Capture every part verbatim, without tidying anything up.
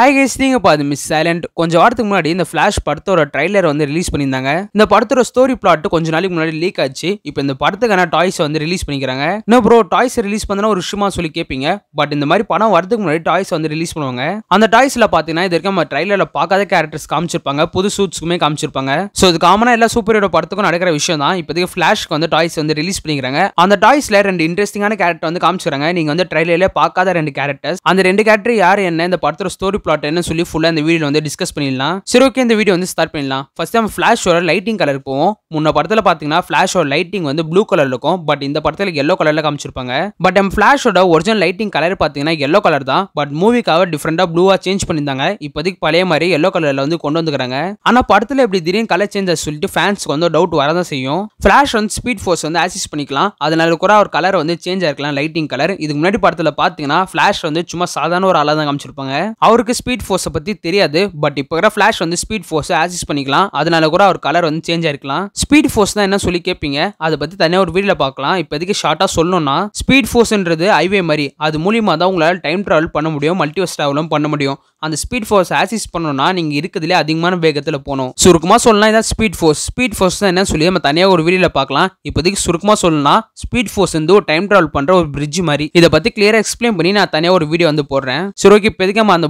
Hi guys, think about the Miss Silent. கொஞ்சம் வாரத்துக்கு முன்னாடி இந்த Flash படத்தோட ட்ரைலர் வந்து ரிலீஸ் பண்ணிருந்தாங்க. இந்த படத்தோட ஸ்டோரி பிளாட் கொஞ்ச நாளைக்கு முன்னாடி லீக் ஆச்சு. இப்போ இந்த படத்துக்கான டாய்ஸ் வந்து ரிலீஸ் பண்ணிக்கறாங்க. நான் bro டாய்ஸ் ரிலீஸ் பண்ணனா ஒரு விஷயமா சொல்லி கேப்பீங்க. பட் இந்த மாதிரி படம் வரதுக்கு முன்னாடி டாய்ஸ் வந்து ரிலீஸ் பண்ணுவாங்க. அந்த டாய்ஸ்ல பாத்தீனா இதர்க்க நம்ம ட்ரைலர்ல பார்க்காத characters காமிச்சிருப்பாங்க. புது suitsக்குமே காமிச்சிருப்பாங்க. சோ இது காமனா எல்லா சூப்பர் ஹீரோ படத்துக்கும் நடக்கிற விஷயம் தான். இப்போதைக்கு Flashக்கு வந்து டாய்ஸ் வந்து ரிலீஸ் பண்ணிக்கறாங்க. அந்த டாய்ஸ்ல ரெண்டு இன்ட்ரஸ்டிங்கான character வந்து காமிச்சறாங்க. நீங்க வந்து ட்ரைலர்ல பார்க்காத ரெண்டு characters. அந்த ரெண்டு character யார் என்ன இந்த படத்தோட story Plot and Sully full and the video on the discuss Penilla. Sirok in the video on the start Penilla. First time Flash or lighting color po Muna Parthala Patina, Flash or lighting on the blue color loco, but in the Parthala yellow color Kamchurpanga. But I'm Flash or the original lighting color Patina, yellow color da, but movie cover different of blue or change Panindanga, Ipadik Palemari, yellow color on the Kondon the Granga. And a Parthala Bridian color change the Sulti fans on the doubt to Arana Sayo. Flash on Speed Force on the Assist Panicla, Adanakora or color on the change our lighting color. Idumati Parthala Patina, Flash on the Chuma Sadan or Alana Kamchurpanga. Speed Force பத்தி தெரியாது but இப்போற Flash வந்து Speed Force access பண்ணிக்கலாம் அதனால கூட அவர் colour வந்து change ஆயிருக்கலாம் Speed Force தான் என்ன சொல்லி கேப்பீங்க அத பத்தி தனியா ஒரு வீடியோல பார்க்கலாம் இப்போதைக்கு ஷார்ட்டா சொல்லணும்னா Speed Forceன்றது ஹைவே மாதிரி அது மூலமா தான் உங்களால டைம் டிராவல் பண்ண முடியும் மல்டிவர்ஸ் டிராவலும் பண்ண முடியும் அந்த Speed Force ஆக்சஸ் பண்ணனும்னா நீங்க இருக்குதுல அதிகமான வேகத்துல போணும் சுருக்குமா சொல்லனா இத Speed Force Speed Force தான் என்ன சொல்லி நம்ம தனியா ஒரு வீடியோல பார்க்கலாம் இப்போதைக்கு சுருக்குமா சொல்லனா Speed Force வந்து ஒரு டைம் டிராவல் பண்ற ஒரு bridge மாதிரி இத பத்தி கிளியரா எக்ஸ்பிளைன் பண்ணி நான் தனியா ஒரு வீடியோ வந்து போடுறேன் சரி ஓகே இப்போதைக்கு நம்ம அந்த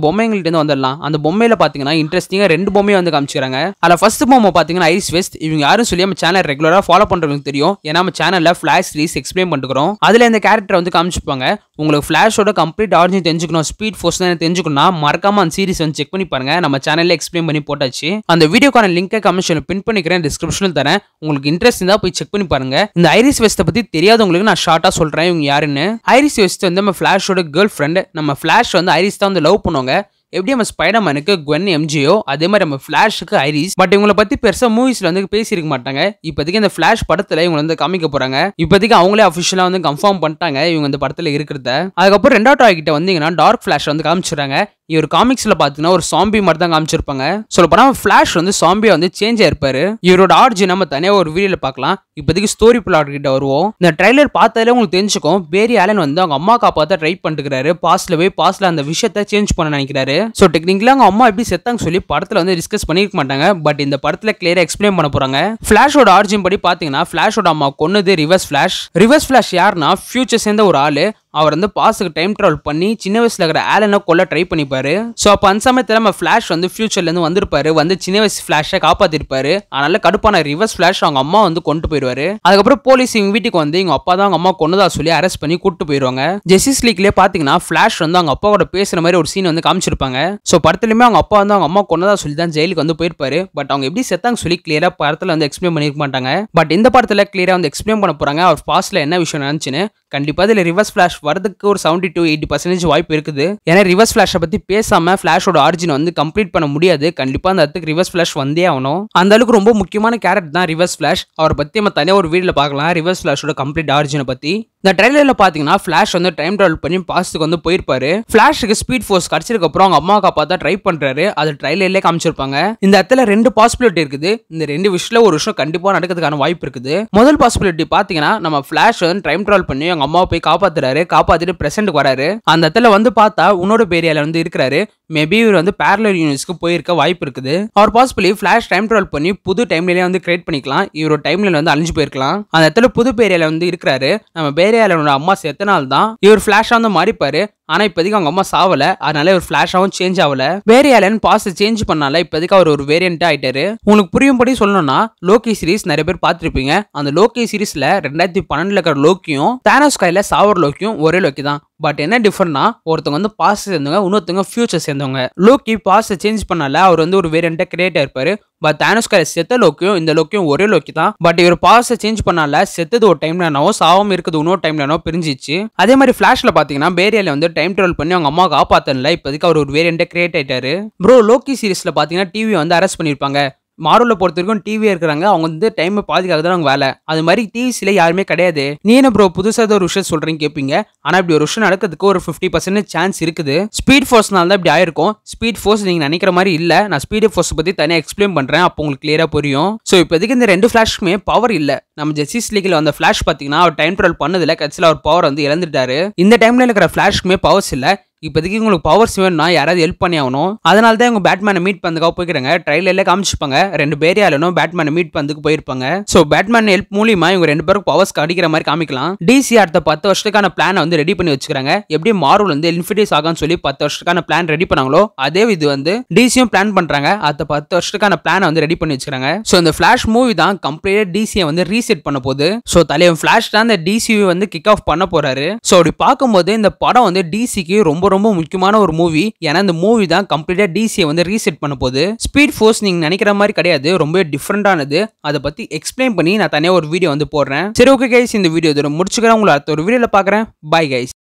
அந்த பொம்மையில பாத்தீங்கன்னா இன்ட்ரஸ்டிங்கா ரெண்டு பொம்மையை வந்து காமிச்சிருக்காங்க. அத ஃபர்ஸ்ட் பொம்மை பாத்தீங்கன்னா ஐரிஸ் வெஸ்ட் இவங்க யாரும் சொல்லி நம்ம சேனல் ரெகுலரா ஃபாலோ பண்றவங்களுக்கு தெரியும். ஏன்னா நம்ம சேனல்ல Flash series எக்ஸ்பிளைன் பண்ணிட்டுறோம். அதுல இந்த கரெக்டர் வந்து காமிச்சிருப்பாங்க. உங்களுக்கு Flashோட கம்ப்ளீட் ஆரிஜின் தெரிஞ்சுக்கணும் ஸ்பீட் ஃபோர்ஸ் என்ன தெரிஞ்சுக்கணும்னா மறக்காம அந்த சீரிஸ் வந்து செக் பண்ணி பாருங்க. நம்ம சேனல்ல எக்ஸ்பிளைன் பண்ணி போட்டாச்சு. அந்த வீடியோக்கான லிங்கை கமெண்ட்ல பின் பண்ணிக்கிறேன் டிஸ்கிரிப்ஷன்ல தரேன். உங்களுக்கு இன்ட்ரஸ்ட் இருந்தா போய் செக் பண்ணி பாருங்க. இந்த ஐரிஸ் வெஸ்ட் பத்தி தெரியாதவங்களுக்கு நான் ஷார்ட்டா சொல்றேன் இவங்க யாருன்னு. ஐரிஸ் வெஸ்ட் வந்து நம்ம Flashோட கேர்ள் ஃப்ரெண்ட். நம்ம Flash வந்து ஐரிஸ் தான் வந்து லவ் பண்ணுவாங்க. எப்படி நம்ம ஸ்பைடர்மேனுக்கு குவென் எம்ஜிஓ அதே மாதிரி நம்ம ஃபிளாஷுக்கு ஐரிஸ் பட் இவங்கள பத்தி பெருசா மூவிஸ்ல வந்து பேசியிருக்க மாட்டாங்க இப்போதைக்கு இந்த ஃபிளாஷ் படத்துல இவங்க வந்து காமிக்க போறாங்க இப்போதைக்கு அவங்களே அஃபிஷியலா வந்து கன்ஃபார்ம் பண்ணிட்டாங்க இவங்க இந்த படத்துல இருக்கிறத அதுக்கப்புறம் ரெண்டாவது டாய் கிட்ட வந்தீங்கன்னா டார்க் ஃபிளாஷ் வந்து காமிச்சிடுறாங்க இவர் காமிக்ஸ்ல பாத்தீங்கன்னா ஒரு சாம்பி மாதிரி தான் காமிச்சிருப்பாங்க சொல்லப்போனா ஃபிளாஷ் வந்து சாம்பியா வந்து சேஞ்ச் ஆயிருப்பாரு இவரோட ஆர்ஜின் நம்ம தனியா ஒரு வீடியோல பார்க்கலாம் இப்போதைக்கு ஸ்டோரி பிளாட் கிட்ட வருவோம் இந்த ட்ரைலர் பார்த்தாலே உங்களுக்கு தெரிஞ்சுக்கும் பேரி ஆலன் வந்து அவங்க அம்மா காப்பாத்த ட்ரை பண்ணிட்டுக்கிறாரு பாஸ்ட்ல போய் பாஸ்ட்ல அந்த விஷயத்தை சேஞ்ச் பண்ண நினைக்கிறாரு சோ டெக்னிக்கலா அவங்க அம்மா எப்படி செத்தாங்க சொல்லி படத்துல வந்து டிஸ்கஸ் பண்ணிருக்க மாட்டாங்க பட் இந்த படத்துல கிளியரா எக்ஸ்பிளைன் பண்ண போறாங்க ஃபிளாஷோட ஆர்ஜின் படி பாத்தீங்கன்னா ஃபிளாஷோட அம்மா கொன்னது ரிவர்ஸ் ஃபிளாஷ் ரிவர்ஸ் ஃபிளாஷ் யாருன்னா ஃபியூச்சர் சேர்ந்த ஒரு ஆளு அவர் வந்து பாஸ்க்கு டைம் டிராவல் பண்ணி சின்ன வயசுல இருக்கிற ஆலனை கொல்ல ட்ரை பண்ணிப்பாரு சோ அப்ப அந்த சமயத்துல நம்ம ஃபிளாஷ் வந்து ஃபியூச்சர்ல இருந்து வந்திருப்பாரு வந்து சின்ன வயசு ஃபிளாஷை காப்பாத்திருப்பாரு அதனால கடுப்பான ரிவர்ஸ் ஃபிளாஷ் அவங்க அம்மா வந்து கொண்டு போயிருவாரு அதுக்கப்புறம் போலீஸ் இவங்க வீட்டுக்கு வந்து இவங்க அப்பா தான் அவங்க அம்மா கொன்னதா சொல்லி அரெஸ்ட் பண்ணி கூட்டு போயிருவாங்க ஜஸ்டிஸ் லீக்லயே பாத்தீங்கன்னா ஃபிளாஷ் வந்து அவங்க அப்பாவோட பேசுற மாதிரி ஒரு சீன் வந்து காமிச்சிருப்பாங்க சோ படத்துலயுமே அவங்க அப்பா வந்து அவங்க அம்மா கொன்னதா சொல்லி தான் ஜெயிலுக்கு வந்து போயிருப்பாரு பட் அவங்க எப்படி செத்தாங்க சொல்லி கிளியரா படத்துல வந்து எக்ஸ்பிளைன் பண்ணிருக்க மாட்டாங்க பட் இந்த படத்துல கிளியரா வந்து எக்ஸ்பிளைன் பண்ண போறாங்க அவர் பாஸ்ட்ல என்ன விஷயம் நடந்துச்சுன்னு கண்டிப்பா இதுல ரிவர்ஸ் ஃபிளாஷ் வரதுக்கு ஒரு seventy to eighty percentage வாய்ப்பு இருக்குது ஏன்னா ரிவர்ஸ் ஃபிளாஷை பத்தி பேசாம ஃபிளாஷோட ஆரிஜின் வந்து கம்ப்ளீட் பண்ண முடியாது கண்டிப்பா அந்த இடத்துக்கு ரிவர்ஸ் ஃபிளாஷ் வந்தே ஆகணும் அந்த அளவுக்கு ரொம்ப முக்கியமான கேரக்டர் தான் ரிவர்ஸ் ஃபிளாஷ் அவரை பத்தி நம்ம தனியா ஒரு வீடியோல பார்க்கலாம் ரிவர்ஸ் ஃபிளாஷோட கம்ப்ளீட் ஆரிஜினை பத்தி இந்த ட்ரைலர்ல பாத்தீங்கன்னா ஃபிளாஷ் வந்து டைம் டிராவல் பண்ணி பாஸ்ட்டுக்கு வந்து போயிருப்பாரு ஃபிளாஷுக்கு ஸ்பீட் ஃபோர்ஸ் கிடைச்சதுக்கு அப்புறம் அவங்க அம்மா காப்பாத்தா ட்ரை பண்றாரு அது ட்ரைலர்லயே காமிச்சிருப்பாங்க இந்த இடத்துல ரெண்டு பாசிபிலிட்டி இருக்குது இந்த ரெண்டு விஷயத்துல ஒரு விஷயம் கண்டிப்பா நடக்கிறதுக்கான வாய்ப்பு இருக்குது முதல் பாசிபிலிட்டி பாத்தீங்கன்னா நம்ம ஃபிளாஷ் வந்து டைம் டிராவல் பண்ணி அவங்க அம்மாவை போய் காப்பாத்துறாரு காப்பாத்திட்டு பிரசன்ட்க்கு வராரு அந்த இடத்துல வந்து பார்த்தா உன்னோட பேரியால வந்து இருக்கிறாரு மேபி இவர் வந்து பேரலல் யூனிவர்ஸ்க்கு போயிருக்க வாய்ப்பு இருக்குது அவர் பாசிபிளி ஃபிளாஷ் டைம் டிராவல் பண்ணி புது டைம் லைன் வந்து கிரியேட் பண்ணிக்கலாம் இவரோட டைம் லைன் வந்து அழிஞ்சு போயிருக்கலாம் அந்த இடத்துல புது பேரியால வந்து இருக்கிறாரு நம்ம பேரியாலனோட அம்மா செத்தனால் தான் இவர் ஃபிளாஷா வந்து மாறிப்பாரு ஆனா இப்போதைக்கு அவங்க அம்மா சாவல அதனால ஒரு ஃபிளாஷாவும் சேஞ்ச் ஆகல வேரியலன் பாஸ் சேஞ்ச் பண்ணால இப்போதைக்கு அவர் ஒரு வேரியன்ட் ஆயிட்டாரு உங்களுக்கு புரியும்படி சொல்லணும்னா லோக்கி சீரிஸ் நிறைய பேர் பார்த்திருப்பீங்க அந்த லோக்கி சீரிஸ்ல ரெண்டாயிரத்தி பன்னெண்டுல இருக்கிற லோக்கியும் தானோஸ் கையில சாவர லோக்கியும் ஒரே லோக்கி தான் பட் என்ன டிஃபரெண்ட்னா ஒருத்தவங்க வந்து பாஸ்ட் சேர்ந்தவங்க இன்னொருத்தவங்க ஃபியூச்சர் சேர்ந்தவங்க லோக்கி பாஸ்ட் சேஞ்ச் பண்ணால அவர் வந்து ஒரு வேரியன்ட்டா கிரியேட் ஆயிருப்பாரு பட் தானோஸ் கையில செத்த லோக்கியும் இந்த லோக்கியும் ஒரே லோக்கி தான் பட் இவர் பாஸ்ட் சேஞ்ச் பண்ணால செத்தது ஒரு டைம்லனாவோ சாவம் இருக்குது இன்னொரு டைம்லனோ பிரிஞ்சிச்சு அதே மாதிரி ஃபிளாஷ்ல பாத்தீங்கன்னா பேரியல வந்து டைம் டிராவல் பண்ணி அவங்க அம்மா காப்பாத்தல இப்போதைக்கு அவர் ஒரு வேரியன்ட்டா கிரியேட் ஆயிட்டாரு ப்ரோ லோக்கி சீரிஸ்ல பாத்தீங்கன்னா டிவி வந்து அரெஸ்ட் பண்ணிருப்பாங்க மாரோல பொறுத்த வரைக்கும் டிவி இருக்கிறாங்க அவங்க வந்து டைம் பாதிக்காக தான் அவங்க வேலை அது மாதிரி டிவிஸ்ல யாருமே கிடையாது நீ என்ன ப்ரோ புதுசா ஒரு விஷயம் சொல்றேன்னு கேட்பீங்க ஆனா இப்படி ஒரு விஷயம் நடக்கிறதுக்கு ஒரு ஃபிஃப்டி பர்சன்டேஜ் சான்ஸ் இருக்குது ஸ்பீட் ஃபோர்ஸ்னால தான் இப்படி ஆயிருக்கும் ஸ்பீட் ஃபோர்ஸ் நீங்க நினைக்கிற மாதிரி இல்ல நான் ஸ்பீட் ஃபோர்ஸ் பத்தி தனியாக எக்ஸ்பிளைன் பண்றேன் அப்போ உங்களுக்கு கிளியரா புரியும் சோ இப்போதைக்கு இந்த ரெண்டு ஃபிளாஷ்க்குமே பவர் இல்ல நம்ம ஜஸ்டிஸ் லீக்ல வந்த ஃபிளாஷ் பாத்தீங்கன்னா அவர் டைம் ட்ராவல் பண்ணதுல கட்சியில அவர் பவர் வந்து இழந்துட்டாரு இந்த டைம்ல இருக்கிற ஃபிளாஷ்க்குமே பவர்ஸ் இல்ல இப்போதைக்கு உங்களுக்கு பவர்ஸ் வேணும்னா யாராவது ஹெல்ப் பண்ணி ஆகணும். அதனால தான் இவங்க பேட்மேனை மீட் பண்ணதுக்காக போய்க்கிறாங்க. ட்ரைலர்ல காமிச்சுப்பாங்க ரெண்டு பேர் யாரும் பேட்மேனை மீட் பண்ணதுக்கு போயிருப்பாங்க. ஸோ பேட்மேன் ஹெல்ப் மூலியமா இவங்க ரெண்டு பேரும் பவர்ஸ் அடிக்கிற மாதிரி காமிக்கலாம். டிசி அடுத்த பத்து வருஷத்துக்கான பிளான் வந்து ரெடி பண்ணி வச்சுக்கிறாங்க. எப்படி மார்வல் வந்து இன்ஃபினிட்டி ஆகான்னு சொல்லி பத்து வருஷத்துக்கான பிளான் ரெடி பண்ணாங்களோ அதே இது வந்து டிசியும் பிளான் பண்றாங்க. அடுத்த பத்து வருஷத்துக்கான பிளானை வந்து ரெடி பண்ணி வச்சுக்கிறாங்க. ஸோ இந்த ஃபிளாஷ் மூவி தான் கம்ப்ளீட்டா டிசியை வந்து ரீசெட் பண்ண போகுது. ஸோ தலைவன் ஃபிளாஷ் தான் இந்த டிசி வந்து கிக் ஆஃப் பண்ண போறாரு. ஸோ அப்படி பார்க்கும்போது இந்த படம் வந்து டிசிக்கு ரொம்ப ரொம்ப முக்கியமான ஒரு மூவி. ஏன்னா இந்த மூவி தான் கம்ப்ளீட்டா டிசியை வந்து ரீசெட் பண்ண போகுது. ஸ்பீட் ஃபோர்ஸ் நீங்க நினைக்கிற மாதிரி கிடையாது, ரொம்ப டிஃபரெண்டானது. அதை பத்தி எக்ஸ்பிளைன் பண்ணி நான் தனியாக ஒரு வீடியோ வந்து போடுறேன். சரி ஓகே கைஸ், இந்த வீடியோ முடிச்சுக்கிறேன். உங்களை அடுத்த ஒரு வீடியோல பாக்குறேன். Bye guys.